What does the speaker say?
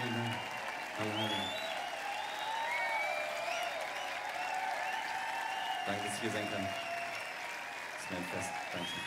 Amen. Halleluja. Danke, dass ich hier sein kann. Das ist mein Fest. Danke.